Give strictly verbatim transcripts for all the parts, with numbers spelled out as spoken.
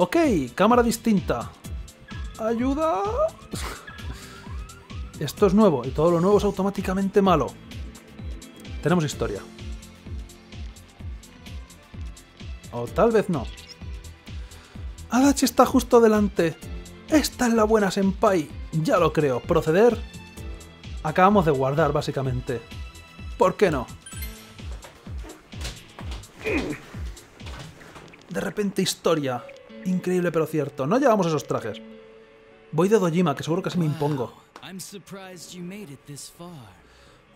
Ok, cámara distinta. Ayuda. Esto es nuevo y todo lo nuevo es automáticamente malo. Tenemos historia. O tal vez no. Adachi está justo delante. Esta es la buena senpai. Ya lo creo. Proceder. Acabamos de guardar, básicamente. ¿Por qué no? De repente historia. Increíble pero cierto. No llevamos esos trajes. Voy de Dojima, que seguro que se me impongo.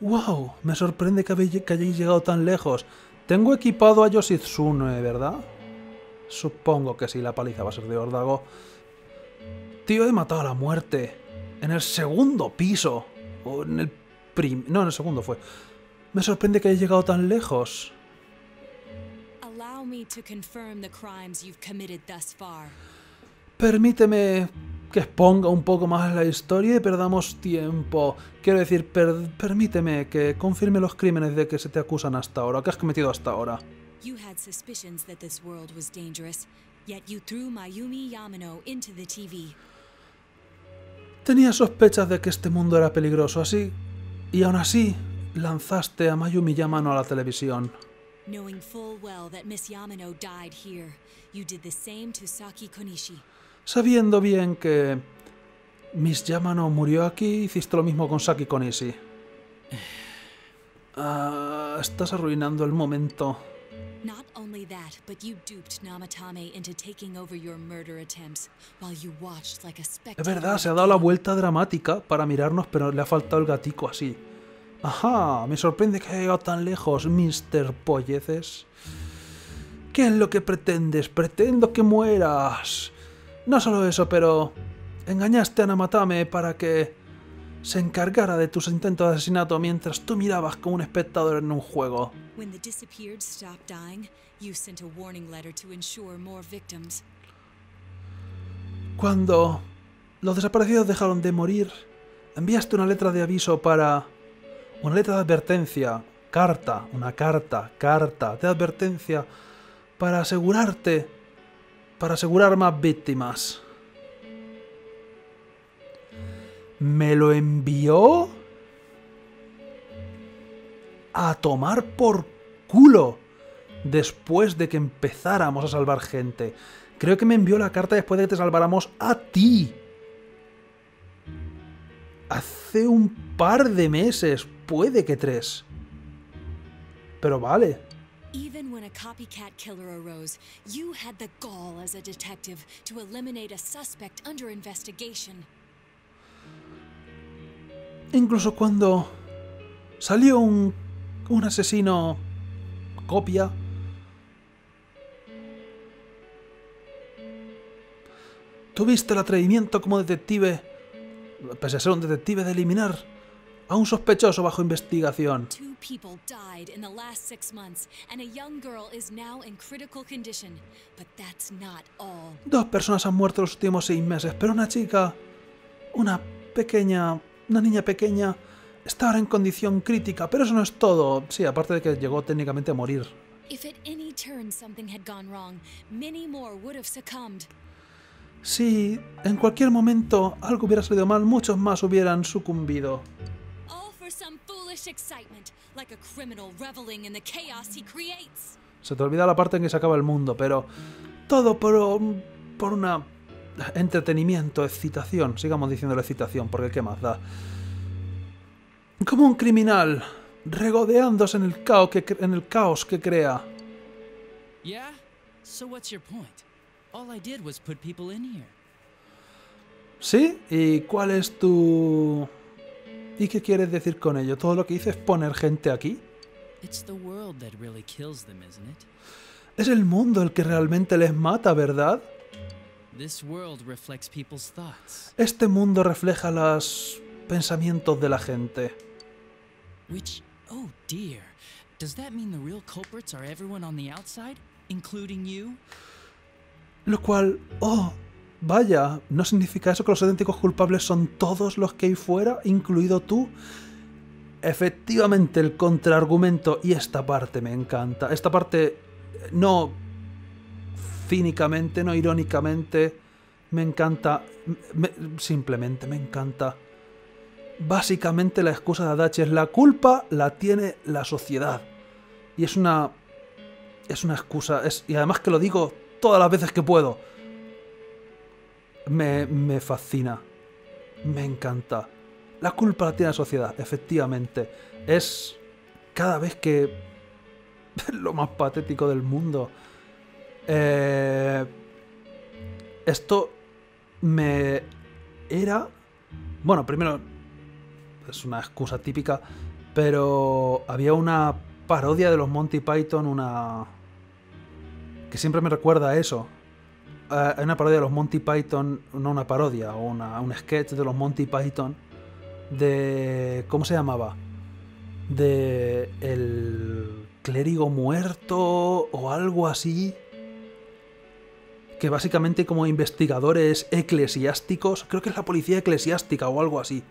Wow, me sorprende que hayáis llegado tan lejos. Tengo equipado a Yoshitsune, ¿verdad? Supongo que sí, la paliza va a ser de órdago. Tío, he matado a la muerte. En el segundo piso. O en el prim... No, en el segundo fue. Me sorprende que hayáis llegado tan lejos. Permíteme que exponga un poco más la historia y perdamos tiempo. Quiero decir, per permíteme que confirme los crímenes de que se te acusan hasta ahora, que has cometido hasta ahora. You had suspicions that this world was dangerous, yet you threw Mayumi Yamano into the T V. Tenía sospechas de que este mundo era peligroso, así, y aún así lanzaste a Mayumi Yamano a la televisión. Knowing full well that Miss Yamano died here, you did the same to Saki Konishi. Sabiendo bien que Miss Yamano murió aquí, hiciste lo mismo con Saki Konishi. Uh, estás arruinando el momento. Not only that, but you duped Namatame into taking over your murder attempts while you watched like a spectator. Es verdad, se ha dado la vuelta dramática para mirarnos, pero le ha faltado el gatico así. Ajá, me sorprende que haya llegado tan lejos, mister Polleces. ¿Qué es lo que pretendes? Pretendo que mueras. No solo eso, pero engañaste a Namatame para que se encargara de tus intentos de asesinato mientras tú mirabas como un espectador en un juego. Cuando los desaparecidos dejaron de morir, enviaste una letra de aviso para... Una letra de advertencia, carta, una carta, carta de advertencia para asegurarte, para asegurar más víctimas. ¿Me lo envió? A tomar por culo después de que empezáramos a salvar gente. Creo que me envió la carta después de que te salváramos a ti. Hace un par de meses, puede que tres. Pero vale. Even when a copycat killer arose, you had the gall as a detective to eliminate a suspect under investigation. Incluso cuando salió un, un asesino copia, tuviste el atrevimiento como detective, pese a ser un detective, de eliminar a un sospechoso bajo investigación. Dos personas han muerto en los últimos seis meses, pero una chica, una pequeña, una niña pequeña, está ahora en condición crítica, pero eso no es todo. Sí, aparte de que llegó técnicamente a morir. Si en cualquier momento algo hubiera salido mal, muchos más hubieran sucumbido. Se te olvida la parte en que se acaba el mundo, pero todo por, por una entretenimiento, excitación. Sigamos diciendo la excitación, porque qué más da. Como un criminal regodeándose en el caos que, en el caos que crea. Yeah? So what's your point? All I did was put people in here. ¿Sí? ¿Y cuál es tu...? ¿Y qué quieres decir con ello? ¿Todo lo que hice es poner gente aquí? Es el mundo el que realmente les mata, ¿verdad? Este mundo refleja los pensamientos de la gente. Which, oh dear, does that mean the real culprits are everyone on the outside, including you? Lo cual, oh, vaya, ¿no significa eso que los auténticos culpables son todos los que hay fuera, incluido tú? Efectivamente, el contraargumento, y esta parte me encanta. Esta parte no cínicamente, no irónicamente. Me encanta, me, simplemente me encanta. Básicamente la excusa de Adachi es: la culpa la tiene la sociedad. Y es una, es una excusa, es, y además que lo digo todas las veces que puedo. Me, me fascina, me encanta. La culpa la tiene la sociedad, efectivamente. Es cada vez que... lo más patético del mundo. Eh, esto me era... Bueno, primero, es una excusa típica, pero había una parodia de los Monty Python, una... que siempre me recuerda a eso. Hay eh, una parodia de los Monty Python, no una parodia, o una, un sketch de los Monty Python, de... ¿cómo se llamaba? De... el... clérigo muerto o algo así, que básicamente como investigadores eclesiásticos, creo que es la policía eclesiástica o algo así,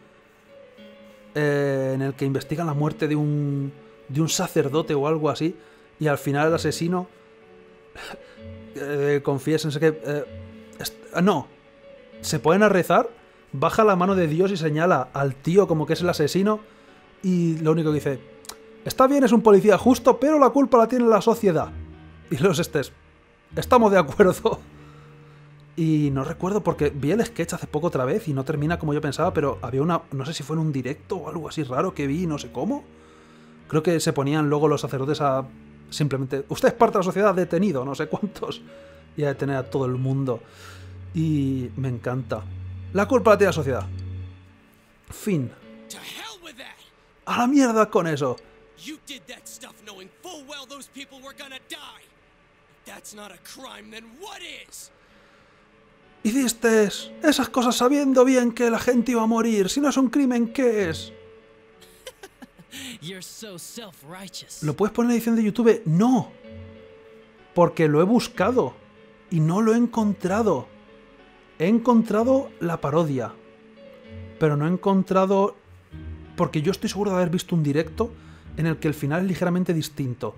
eh, en el que investigan la muerte de un de un sacerdote o algo así, y al final el asesino eh, confiésense que eh, no, se ponen a rezar, baja la mano de Dios y señala al tío como que es el asesino, y lo único que dice: está bien, es un policía justo, pero la culpa la tiene la sociedad. Y los estés, estamos de acuerdo. Y no recuerdo, porque vi el sketch hace poco otra vez y no termina como yo pensaba, pero había una... no sé si fue en un directo o algo así raro que vi, no sé cómo. Creo que se ponían luego los sacerdotes a... simplemente... usted es parte de la sociedad, detenido, no sé cuántos. Y a detener a todo el mundo. Y me encanta. La culpa la tiene la sociedad. Fin. A la mierda con eso. You did that stuff knowing full well those people were gonna die. If that's not a crime, then what is? Hiciste esas cosas sabiendo bien que la gente iba a morir. Si no es un crimen, ¿qué es? You're so self-righteous. ¿Lo puedes poner en la edición de YouTube? No. Porque lo he buscado y no lo he encontrado. He encontrado la parodia, pero no he encontrado... porque yo estoy seguro de haber visto un directo en el que el final es ligeramente distinto,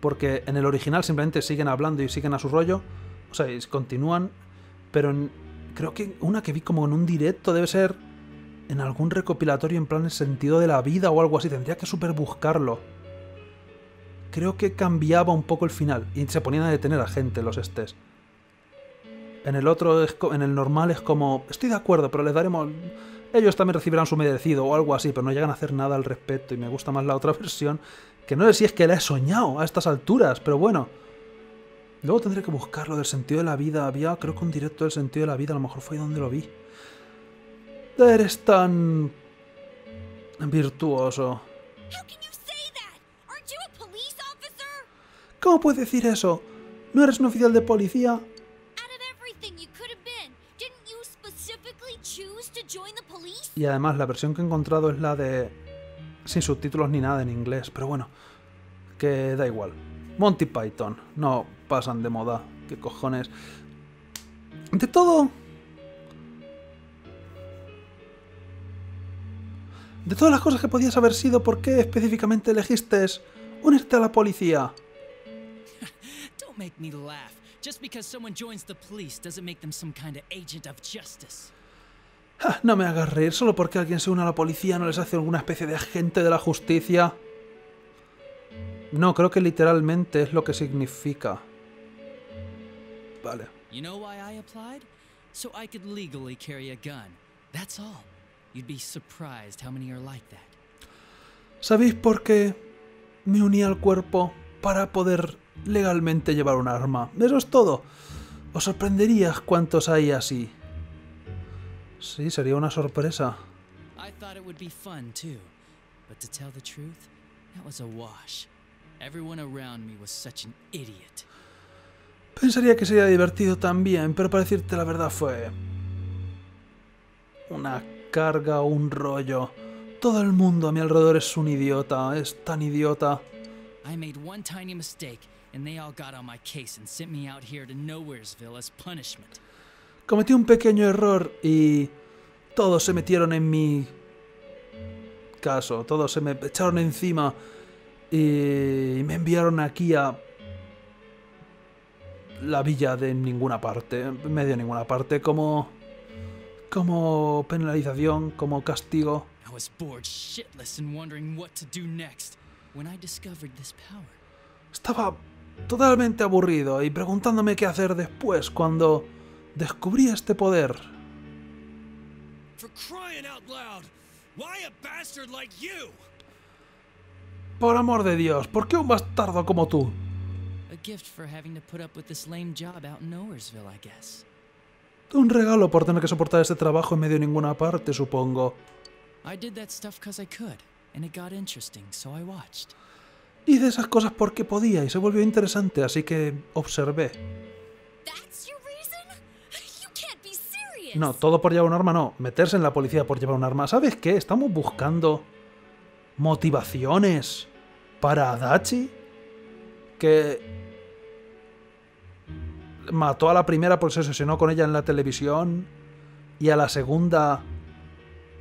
porque en el original simplemente siguen hablando y siguen a su rollo, o sea, continúan, pero en, creo que una que vi como en un directo debe ser en algún recopilatorio en plan El sentido de la vida o algo así, tendría que super buscarlo. Creo que cambiaba un poco el final y se ponían a detener a gente los estés. En el otro, es, en el normal es como: estoy de acuerdo, pero les daremos... ellos también recibirán su merecido o algo así, pero no llegan a hacer nada al respecto, y me gusta más la otra versión, que no sé si es que la he soñado a estas alturas, pero bueno. Luego tendré que buscarlo del sentido de la vida. Había, creo que un directo del sentido de la vida, a lo mejor fue donde lo vi. Eres tan... virtuoso. ¿Cómo puedes decir eso? ¿No eres un oficial de policía? Y además la versión que he encontrado es la de... sin subtítulos ni nada en inglés, pero bueno, que da igual. Monty Python, no pasan de moda, qué cojones. De todo... de todas las cosas que podías haber sido, ¿por qué específicamente elegiste unirte a la policía? Don't make me laugh. Just because someone joins the police doesn't make them some kind of agent of justice. No me hagas reír, solo porque alguien se une a la policía no les hace alguna especie de agente de la justicia. No, creo que literalmente es lo que significa. Vale. ¿Sabéis por qué me uní al cuerpo? Para poder legalmente llevar un arma. Eso es todo. Os sorprenderías cuántos hay así. Sí, sería una sorpresa. Pensaría que sería divertido también, pero para decirte la verdad fue... una carga, un rollo. Todo el mundo a mi alrededor es un idiota, es tan idiota. Cometí un pequeño error y todos se metieron en mi caso, todos se me echaron encima y me enviaron aquí a la villa de ninguna parte, medio ninguna parte, como... como penalización, como castigo. I was bored shitless and wondering what to do next when I discovered this power. Estaba totalmente aburrido y preguntándome qué hacer después cuando descubrí este poder. For crying out loud, why a bastard like you? Por amor de Dios, ¿por qué un bastardo como tú? Un regalo por tener que soportar este trabajo en medio de ninguna parte, supongo. Hice esas cosas porque podía y se volvió interesante, así que observé. No, todo por llevar un arma no. Meterse en la policía por llevar un arma. ¿Sabes qué? Estamos buscando motivaciones para Adachi, que mató a la primera porque se obsesionó con ella en la televisión, y a la segunda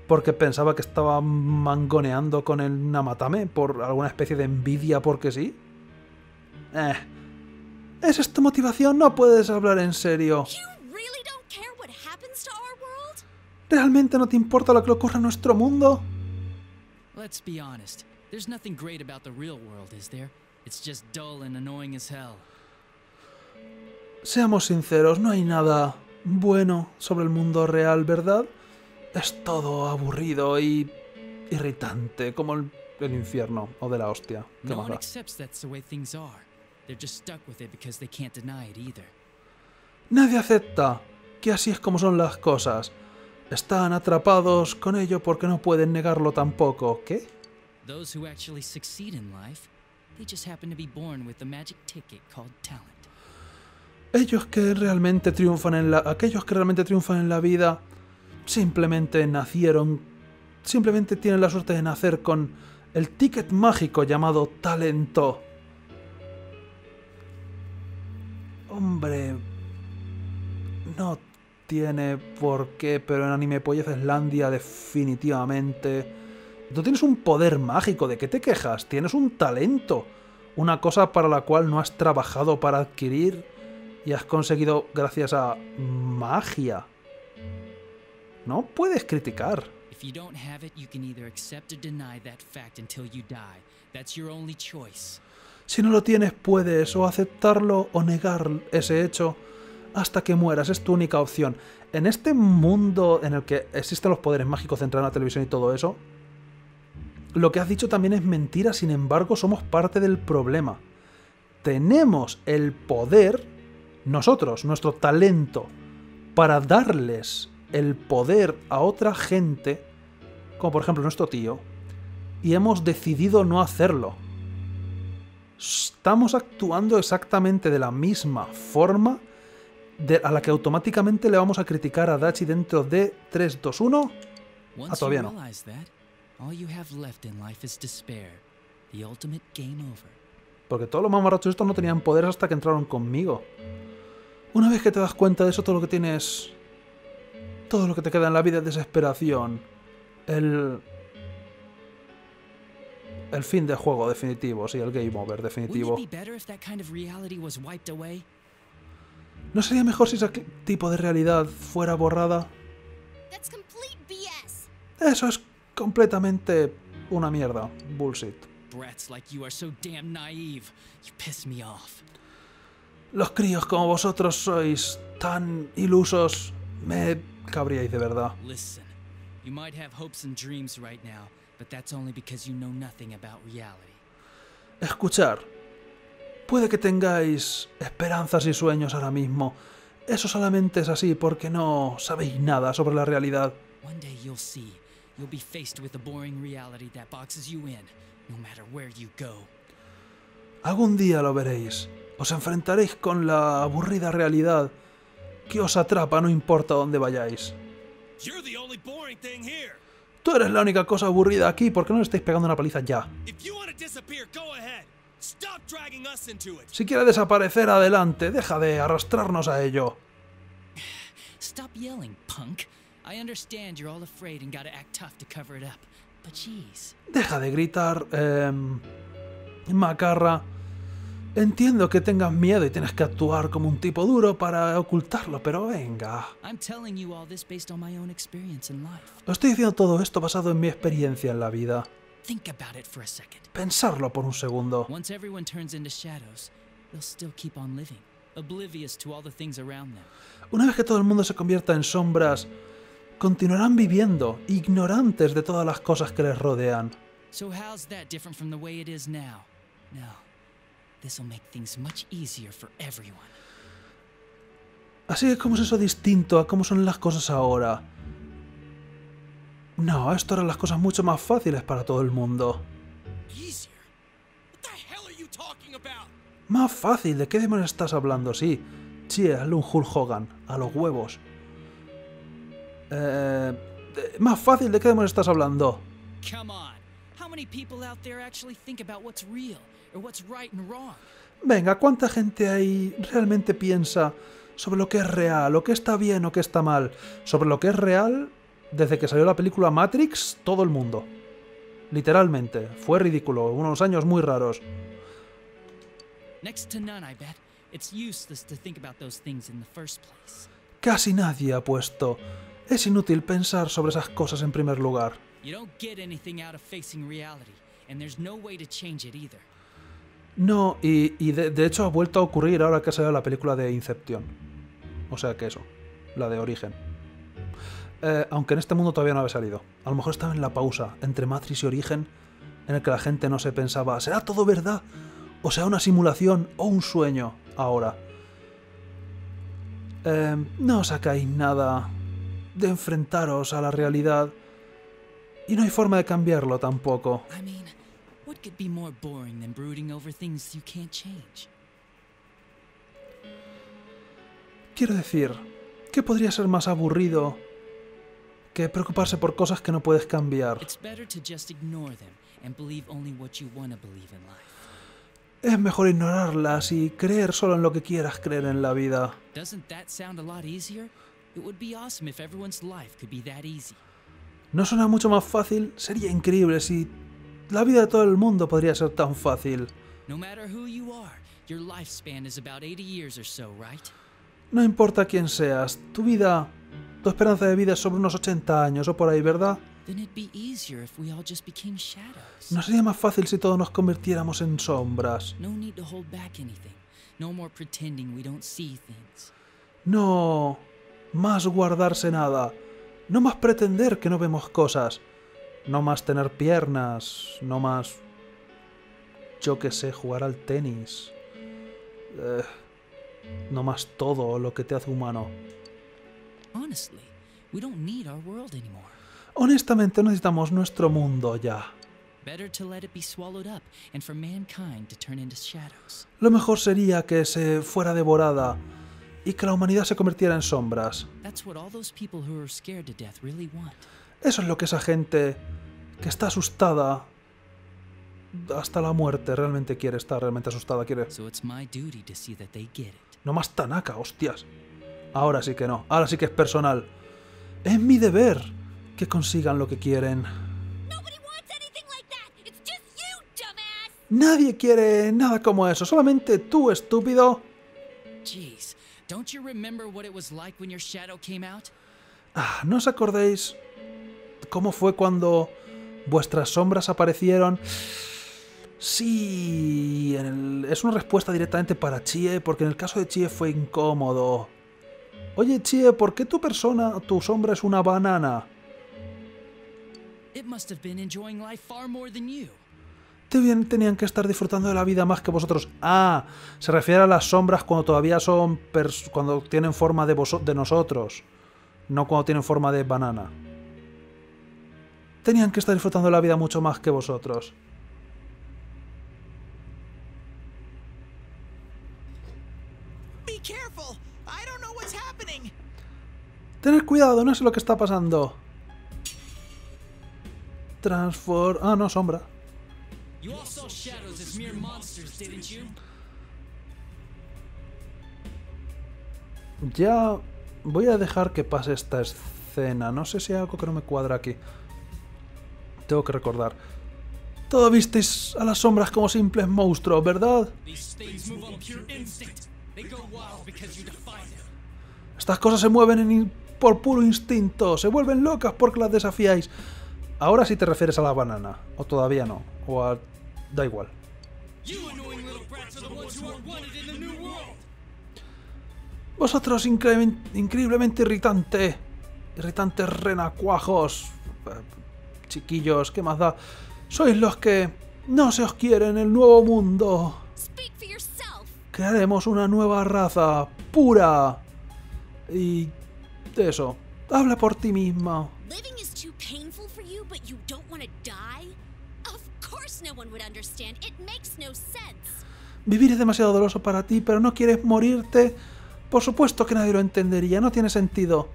porque pensaba que estaba mangoneando con el Namatame por alguna especie de envidia porque sí. Eh. ¿Es esta motivación? No puedes hablar en serio. ¿Realmente no te importa lo que ocurre en nuestro mundo? Let's be honest. There's nothing great about the real world, is there? It's just dull and annoying as hell. Seamos sinceros, no hay nada bueno sobre el mundo real, ¿verdad? Es todo aburrido y irritante, como el, el infierno o de la hostia. ¿Qué más da? Nadie acepta que así es como son las cosas. Están atrapados con ello porque no pueden negarlo tampoco. ¿Qué? Those who actually succeed in life, they just happen to be born with the magic ticket called talent. Ellos que realmente triunfan en la aquellos que realmente triunfan en la vida simplemente nacieron, simplemente tienen la suerte de nacer con el ticket mágico llamado talento. Hombre, no tiene por qué, pero en Anime Polla Islandia definitivamente. Tú tienes un poder mágico, ¿de qué te quejas? Tienes un talento, una cosa para la cual no has trabajado para adquirir y has conseguido gracias a magia. No puedes criticar. Si no lo tienes, puedes o aceptarlo o negar ese hecho hasta que mueras. Es tu única opción. En este mundo en el que existen los poderes mágicos centrados en la televisión y todo eso, lo que has dicho también es mentira. Sin embargo, somos parte del problema. Tenemos el poder, nosotros, nuestro talento, para darles el poder a otra gente, como por ejemplo nuestro tío, y hemos decidido no hacerlo. Estamos actuando exactamente de la misma forma de, a la que automáticamente le vamos a criticar a Adachi dentro de tres, dos, uno. Ah, todavía no. Porque todos los mamarrachos estos no tenían poderes hasta que entraron conmigo. Una vez que te das cuenta de eso, todo lo que tienes... todo lo que te queda en la vida es desesperación. El... el fin del juego definitivo, sí, el game over definitivo. ¿No sería mejor si ese tipo de realidad fuera borrada? Eso es completamente una mierda. Bullshit. Los críos como vosotros sois tan ilusos. Me cabríais de verdad. Escuchar. Puede que tengáis esperanzas y sueños ahora mismo. Eso solamente es así porque no sabéis nada sobre la realidad. Algún día lo veréis. Os enfrentaréis con la aburrida realidad que os atrapa, no importa dónde vayáis. Tú eres la única cosa aburrida aquí, ¿por qué no le estáis pegando una paliza ya? Si quieres desaparecer, adelante, deja de arrastrarnos a ello. Deja de gritar, eh, macarra. Entiendo que tengas miedo y tienes que actuar como un tipo duro para ocultarlo, pero venga. Os estoy diciendo todo esto basado en mi experiencia en la vida. Pensarlo por un segundo. Una vez que todo el mundo se convierta en sombras, continuarán viviendo, ignorantes de todas las cosas que les rodean. Así que, ¿cómo es eso distinto a cómo son las cosas ahora? No, esto eran las cosas mucho más fáciles para todo el mundo. Más fácil, ¿de qué demonios estás hablando? Sí, Chie, hazle un Hulk Hogan, a los huevos. Eh, más fácil, ¿de qué demonios estás hablando? Venga, ¿cuánta gente ahí realmente piensa sobre lo que es real, lo que está bien o que está mal? Sobre lo que es real, desde que salió la película Matrix, todo el mundo. Literalmente, fue ridículo, unos años muy raros. Casi nadie ha puesto. Es inútil pensar sobre esas cosas en primer lugar. No, y, y de, de hecho ha vuelto a ocurrir ahora que ha salido la película de Inception. O sea que eso, la de Origen. Eh, aunque en este mundo todavía no había salido. A lo mejor estaba en la pausa entre Matrix y Origen, en el que la gente no se pensaba, ¿será todo verdad? ¿O será una simulación o un sueño ahora? Eh, no sacáis nada de enfrentaros a la realidad. Y no hay forma de cambiarlo tampoco. Quiero decir, ¿qué podría ser más aburrido que preocuparse por cosas que no puedes cambiar? Es mejor ignorarlas y creer solo en lo que quieras creer en la vida. ¿No suena mucho más fácil? Sería increíble si la vida de todo el mundo podría ser tan fácil. No importa quién seas, tu vida, tu esperanza de vida es sobre unos ochenta años o por ahí, ¿verdad? ¿No sería más fácil si todos nos convirtiéramos en sombras? No más guardarse nada. No más pretender que no vemos cosas. No más tener piernas. No más, yo que sé, jugar al tenis. Eh, no más todo lo que te hace humano. Honestamente, no necesitamos nuestro mundo ya. Lo mejor sería que se fuera devorada y que la humanidad se convirtiera en sombras. Eso es lo que esa gente que está asustada hasta la muerte realmente quiere, está realmente asustada, quiere. No más Tanaka, hostias. Ahora sí que no, ahora sí que es personal. Es mi deber que consigan lo que quieren. Nadie quiere nada como eso, solamente tú, estúpido. Ah, ¿no os acordáis cómo fue cuando vuestras sombras aparecieron? Sí, en el... es una respuesta directamente para Chie, porque en el caso de Chie fue incómodo. Oye, Chie, ¿por qué tu persona, tu sombra es una banana? Tenían que estar disfrutando de la vida más que vosotros. Ah, se refiere a las sombras cuando todavía son pers cuando tienen forma de, de nosotros, no cuando tienen forma de banana. Tenían que estar disfrutando de la vida mucho más que vosotros. Tened cuidado, no sé lo que está pasando. Transform... Ah, no, sombra. Ya voy a dejar que pase esta escena. No sé si hay algo que no me cuadra aquí. Tengo que recordar. Todo visteis a las sombras como simples monstruos, ¿verdad? Estas cosas se mueven en por puro instinto, se vuelven locas porque las desafiáis. Ahora sí te refieres a la banana, o todavía no, o a... da igual. Vosotros incre increíblemente irritante, irritantes renacuajos, eh, chiquillos, ¿qué más da? Sois los que no se os quiere en el nuevo mundo. Crearemos una nueva raza, pura. Y... eso, habla por ti misma. Vivir es demasiado doloroso para ti, pero no quieres morirte. Por supuesto que nadie lo entendería, no tiene sentido.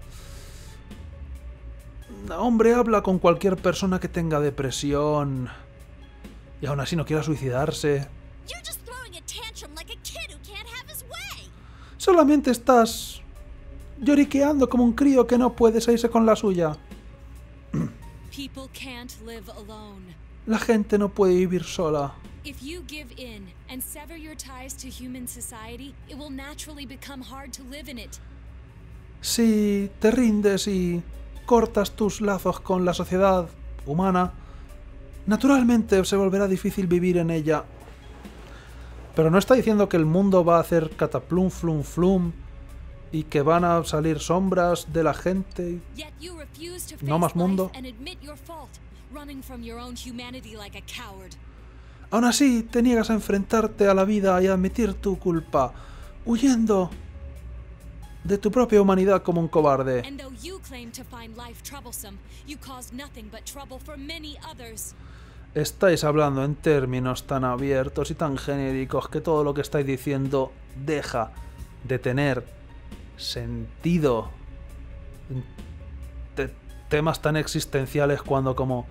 Hombre, habla con cualquier persona que tenga depresión y aún así no quiera suicidarse. Solamente estás lloriqueando como un crío que no puede salirse con la suya. La gente no puede vivir sola. Si te rindes y cortas tus lazos con la sociedad humana, naturalmente se volverá difícil vivir en ella. Pero no está diciendo que el mundo va a hacer cataplum flum flum y que van a salir sombras de la gente. No más mundo. Aún así, te niegas a enfrentarte a la vida y a admitir tu culpa, huyendo de tu propia humanidad como un cobarde. Estáis hablando en términos tan abiertos y tan genéricos que todo lo que estáis diciendo deja de tener sentido. Te- temas tan existenciales cuando como...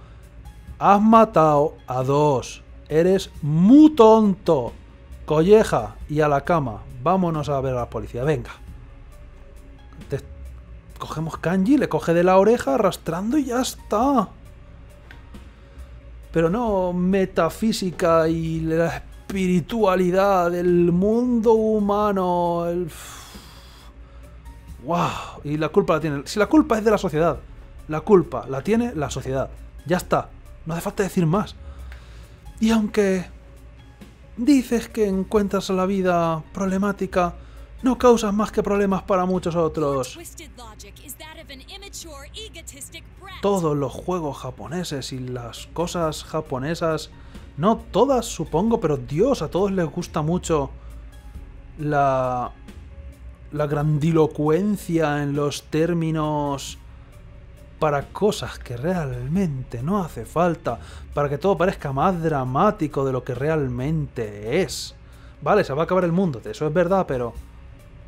Has matado a dos. Eres muy tonto. Colleja y a la cama. Vámonos a ver a la policía. Venga. Te cogemos Kanji, le coge de la oreja arrastrando y ya está. Pero no metafísica y la espiritualidad del mundo humano. El... ¡Wow! Y la culpa la tiene... Si la culpa es de la sociedad. La culpa la tiene la sociedad. Ya está. No hace falta decir más. Y aunque dices que encuentras la vida problemática, no causas más que problemas para muchos otros. Todos los juegos japoneses y las cosas japonesas... No todas, supongo, pero Dios, a todos les gusta mucho la... la grandilocuencia en los términos para cosas que realmente no hace falta, para que todo parezca más dramático de lo que realmente es. Vale, se va a acabar el mundo, eso es verdad, pero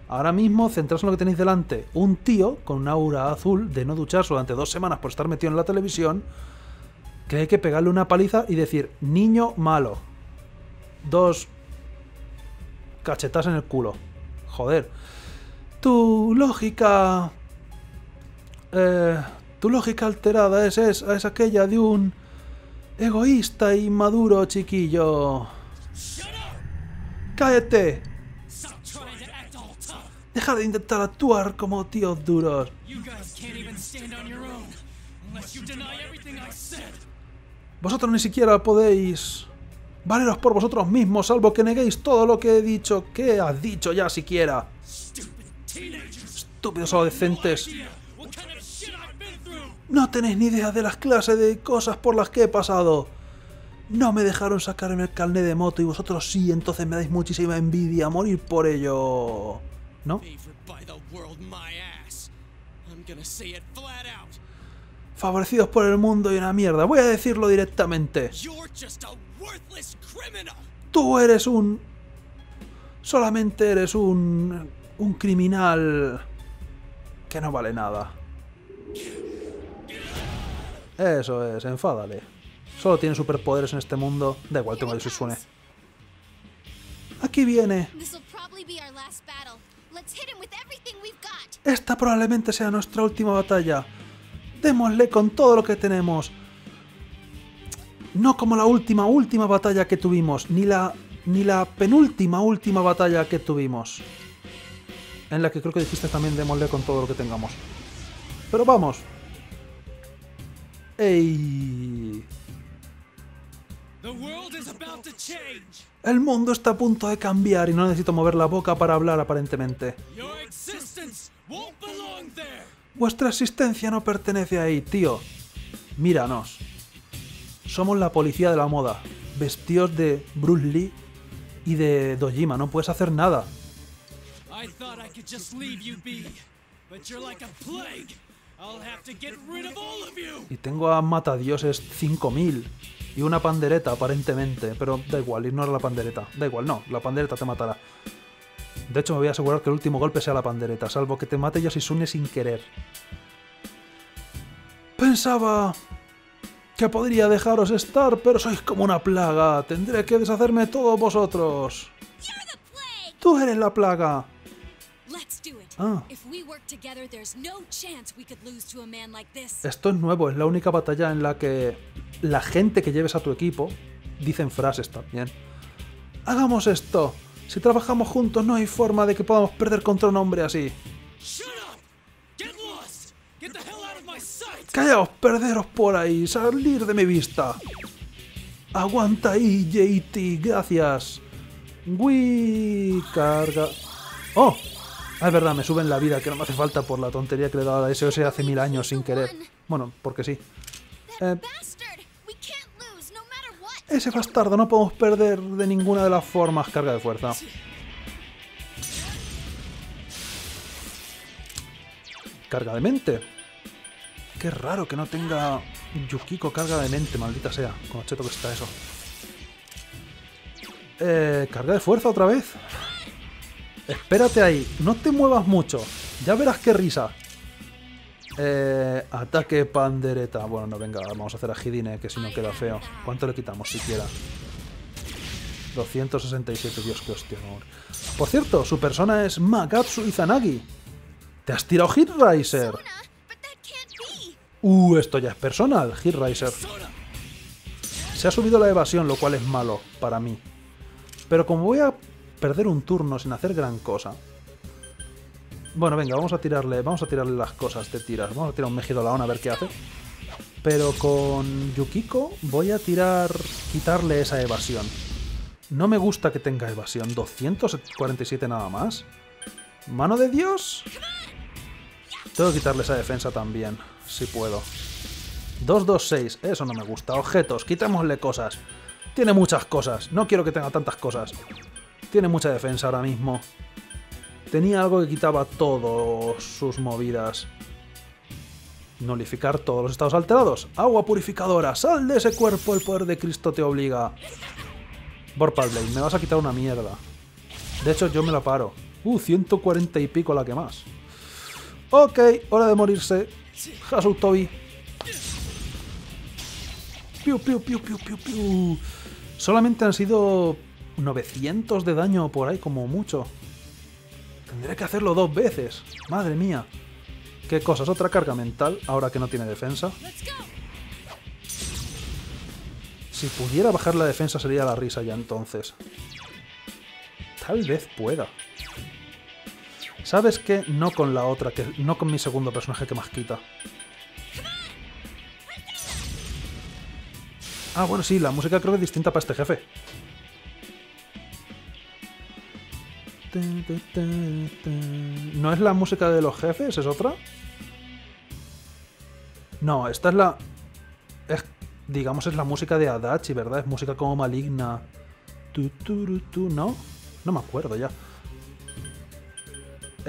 ahora mismo centraos en lo que tenéis delante. Un tío con un aura azul de no ducharse durante dos semanas por estar metido en la televisión, que hay que pegarle una paliza y decir, niño malo. Dos cachetas en el culo. Joder. Tu lógica... Eh, tu lógica alterada es, es, es aquella de un egoísta y maduro chiquillo. ¡Cállate! Deja de intentar actuar como tíos duros. Vosotros ni siquiera podéis valeros por vosotros mismos, salvo que neguéis todo lo que he dicho. ¿Qué has dicho ya siquiera? Estúpidos adolescentes. No tenéis ni idea de las clases de cosas por las que he pasado. No me dejaron sacarme el carnet de moto y vosotros sí, entonces me dais muchísima envidia a morir por ello. ¿No? Favorecidos por el mundo y una mierda. Voy a decirlo directamente. Tú eres un... Solamente eres un... Un criminal... Que no vale nada. Eso es, enfádale. Solo tiene superpoderes en este mundo. Da igual, tengo a Yoshitsune. Aquí viene. Esta probablemente sea nuestra última batalla. Démosle con todo lo que tenemos. No como la última, última batalla que tuvimos, ni la, ni la penúltima, última batalla que tuvimos. En la que creo que dijiste también demoler con todo lo que tengamos. Pero vamos. ¡Ey! El mundo está a punto de cambiar y no necesito mover la boca para hablar aparentemente. Vuestra existencia no pertenece ahí, tío. Míranos. Somos la policía de la moda, vestidos de Bruce Lee y de Dojima, no puedes hacer nada. Y tengo a matadioses cinco mil y una pandereta aparentemente, pero da igual, ignora la pandereta, da igual, no, la pandereta te matará. De hecho me voy a asegurar que el último golpe sea la pandereta, salvo que te mate Yoshitsune sin querer. Pensaba que podría dejaros estar, pero sois como una plaga. Tendré que deshacerme de todos vosotros. ¡Tú eres la plaga! Ah. Esto es nuevo, es la única batalla en la que la gente que lleves a tu equipo dicen frases también. ¡Hagamos esto! Si trabajamos juntos no hay forma de que podamos perder contra un hombre así. ¡Callaos! ¡Perderos por ahí! ¡Salir de mi vista! ¡Aguanta ahí, J T! ¡Gracias! ¡Wii! ¡Carga! ¡Oh! Ah, es verdad, me suben la vida, que no me hace falta por la tontería que le he dado a la S O S hace mil años sin querer. Bueno, porque sí. Eh, ¡Ese bastardo! No podemos perder de ninguna de las formas. Carga de fuerza. Carga de mente. Qué raro que no tenga Yukiko carga de mente, maldita sea. Con lo cheto que está eso. Eh, carga de fuerza otra vez. Espérate ahí, no te muevas mucho. Ya verás qué risa. Eh, ataque pandereta. Bueno, no, venga, vamos a hacer Agidine, que si no queda feo. ¿Cuánto le quitamos siquiera? doscientos sesenta y siete, Dios, qué hostia, amor. Por cierto, su persona es Magatsu Izanagi. ¿Te has tirado Hit Riser? Uh, esto ya es personal, Hit Riser. Se ha subido la evasión, lo cual es malo para mí. Pero como voy a perder un turno sin hacer gran cosa... Bueno, venga, vamos a tirarle vamos a tirarle las cosas de tiras. Vamos a tirar un Mejidolaon a ver qué hace. Pero con Yukiko voy a tirar... quitarle esa evasión. No me gusta que tenga evasión. doscientos cuarenta y siete nada más. ¿Mano de Dios? Tengo que quitarle esa defensa también. Si puedo. dos dos seis. Eso no me gusta. Objetos. Quitémosle cosas. Tiene muchas cosas. No quiero que tenga tantas cosas. Tiene mucha defensa ahora mismo. Tenía algo que quitaba todas sus movidas. Nulificar todos los estados alterados. Agua purificadora. Sal de ese cuerpo. El poder de Cristo te obliga. Vorpal Blade. Me vas a quitar una mierda. De hecho, yo me la paro. Uh, ciento cuarenta y pico la que más. Ok. Hora de morirse. Hassou Tobi. Piu, piu, piu, piu, piu, piu. Solamente han sido novecientos de daño por ahí, como mucho. Tendré que hacerlo dos veces. Madre mía. ¿Qué cosas? Otra carga mental, ahora que no tiene defensa. Si pudiera bajar la defensa sería la risa ya entonces. Tal vez pueda. ¿Sabes qué? No con la otra, que no con mi segundo personaje que más quita. Ah, bueno, sí, la música creo que es distinta para este jefe. ¿No es la música de los jefes? ¿Es otra? No, esta es la... Es, digamos, es la música de Adachi, ¿verdad? Es música como maligna. ¿No? No me acuerdo ya.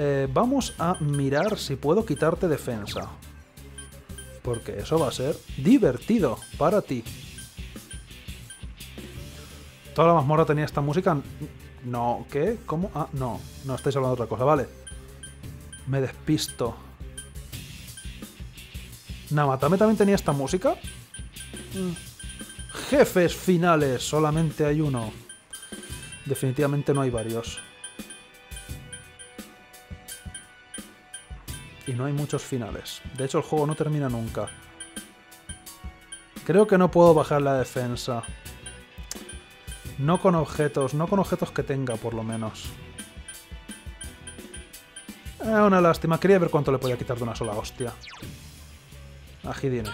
Eh, vamos a mirar si puedo quitarte defensa. Porque eso va a ser divertido para ti. ¿Toda la mazmorra tenía esta música? No, ¿qué? ¿Cómo? Ah, no. No, estáis hablando de otra cosa, vale. Me despisto. ¿Namatame también tenía esta música? Mm. Jefes finales. Solamente hay uno. Definitivamente no hay varios. Y no hay muchos finales. De hecho, el juego no termina nunca. Creo que no puedo bajar la defensa. No con objetos, no con objetos que tenga, por lo menos. Es eh, una lástima. Quería ver cuánto le podía quitar de una sola hostia. Agidine.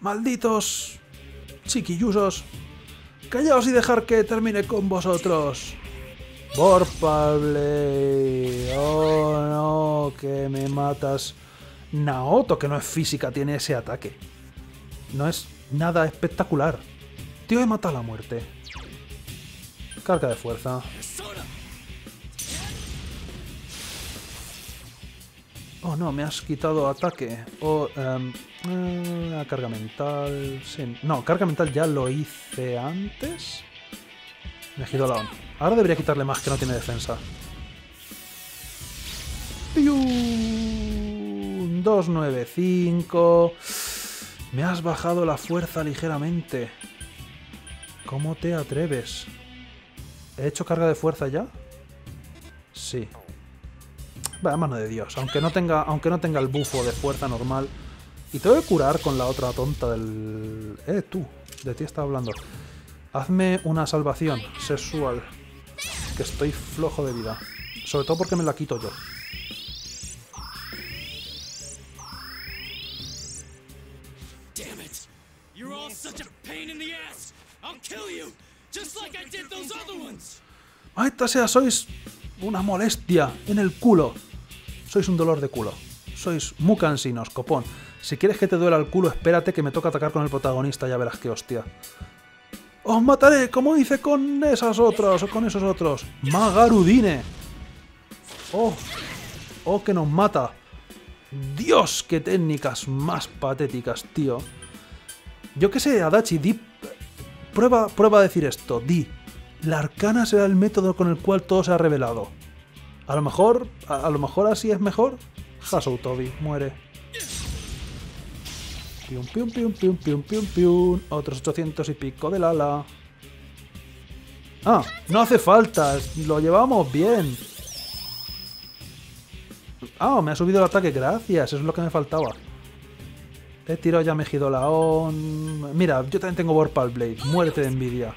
¡Malditos chiquillusos! ¡Callaos y dejar que termine con vosotros! Vorpal Blade. ¡Oh, no! ¡Que me matas! Naoto, que no es física, tiene ese ataque. No es nada espectacular. Tío, he matado a la muerte. Carga de fuerza. Oh, no, me has quitado ataque. Oh, um, uh, carga mental... Sí. No, carga mental ya lo hice antes. Mejidolaon. Ahora debería quitarle más, que no tiene defensa. dos noventa y cinco. Me has bajado la fuerza ligeramente. ¿Cómo te atreves? ¿He hecho carga de fuerza ya? Sí. Vaya mano de Dios, aunque no tenga, aunque no tenga el bufo de fuerza normal. Y tengo que curar con la otra tonta del... Eh, tú, de ti estaba hablando. Hazme una salvación sexual, que estoy flojo de vida. Sobre todo porque me la quito yo. Maldita sea, sois una molestia en el culo. Sois un dolor de culo. Sois muy cansinos, copón. Si quieres que te duela el culo, espérate que me toca atacar con el protagonista, ya verás qué hostia. ¡Os mataré como hice con esas otras o con esos otros! ¡Magarudine! ¡Oh! ¡Oh, que nos mata! ¡Dios, qué técnicas más patéticas, tío! Yo qué sé, Adachi, di... Prueba, prueba a decir esto, di... La arcana será el método con el cual todo se ha revelado. A lo mejor... A, a lo mejor así es mejor. Hassou Tobi, muere. Pium, pium, pium, pium, pium, pium, pium. Otros ochocientos y pico del ala. Ah, no hace falta. Lo llevamos bien. Ah, me ha subido el ataque. Gracias, eso es lo que me faltaba. He tirado ya Mejidolaon. Mira, yo también tengo Vorpal Blade. Muerte de envidia.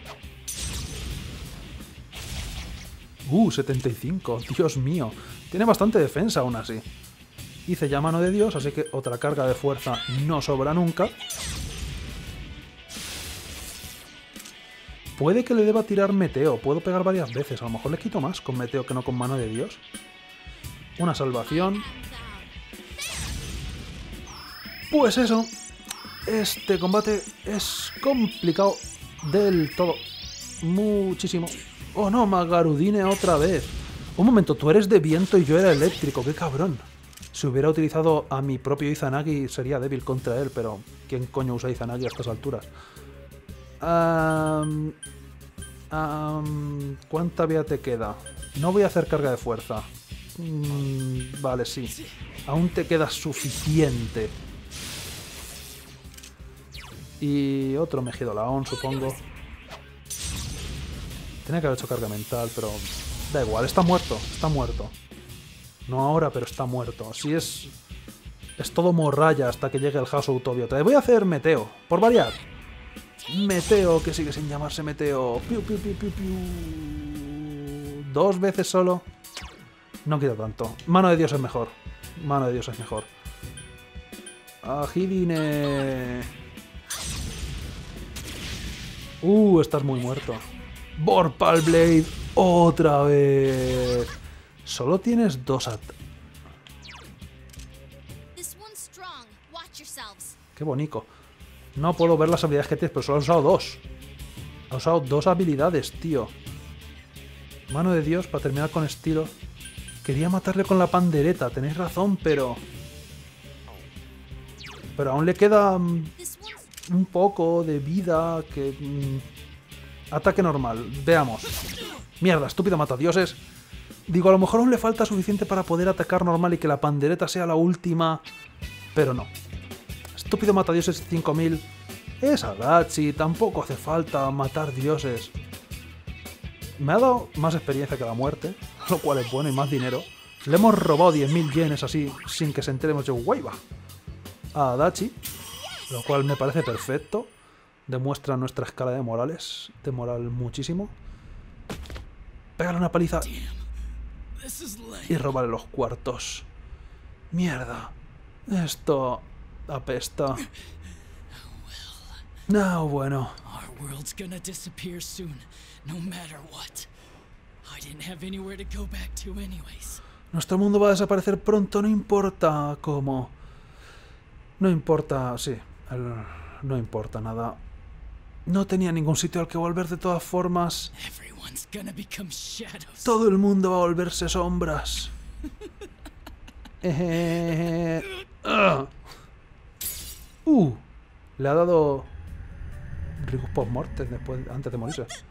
Uh, setenta y cinco. Dios mío. Tiene bastante defensa aún así. Hice ya mano de Dios, así que otra carga de fuerza no sobra nunca. Puede que le deba tirar Meteo. Puedo pegar varias veces. A lo mejor le quito más con Meteo que no con mano de Dios. Una salvación. Pues eso. Este combate es complicado del todo. Muchísimo. Oh no, Magarudine otra vez. Un momento, tú eres de viento y yo era eléctrico. ¡Qué cabrón! Si hubiera utilizado a mi propio Izanagi sería débil contra él, pero ¿quién coño usa Izanagi a estas alturas? Um, um, ¿Cuánta vida te queda? No voy a hacer carga de fuerza. Mm, vale, sí. Aún te queda suficiente. Y otro Mejidolaon, supongo. Tenía que haber hecho carga mental, pero da igual, está muerto, está muerto. No ahora, pero está muerto. Si es... Es todo morralla hasta que llegue el Hassou Tobi. Te voy a hacer Meteo, por variar. Meteo, que sigue sin llamarse Meteo. Piu, piu, piu, piu, piu. Dos veces solo. No quiero tanto. Mano de Dios es mejor. Mano de Dios es mejor. Agidine. Uh, estás muy muerto. Vorpal Blade, otra vez. Solo tienes dos at... Qué bonito. No puedo ver las habilidades que tienes, pero solo ha usado dos. Ha usado dos habilidades, tío. Mano de Dios, para terminar con estilo. Quería matarle con la pandereta, tenéis razón, pero... Pero aún le queda... Un poco de vida que... Ataque normal, veamos. Mierda, estúpido matadioses. Digo, a lo mejor aún le falta suficiente para poder atacar normal y que la pandereta sea la última, pero no. Estúpido mata dioses cinco mil. Es Adachi, tampoco hace falta matar dioses. Me ha dado más experiencia que la muerte, lo cual es bueno y más dinero. Le hemos robado diez mil yenes así, sin que se enteremos de Weiba a Adachi, lo cual me parece perfecto. Demuestra nuestra escala de morales, de moral muchísimo. Pégale una paliza y robarle los cuartos. Mierda, esto apesta. No, bueno. Nuestro mundo va a desaparecer pronto, no importa cómo. No importa, sí, el, no importa nada. No tenía ningún sitio al que volver de todas formas. Todo el mundo va a volverse sombras. eh, uh. Uh, le ha dado Rigus post-mortem después, antes de morirse.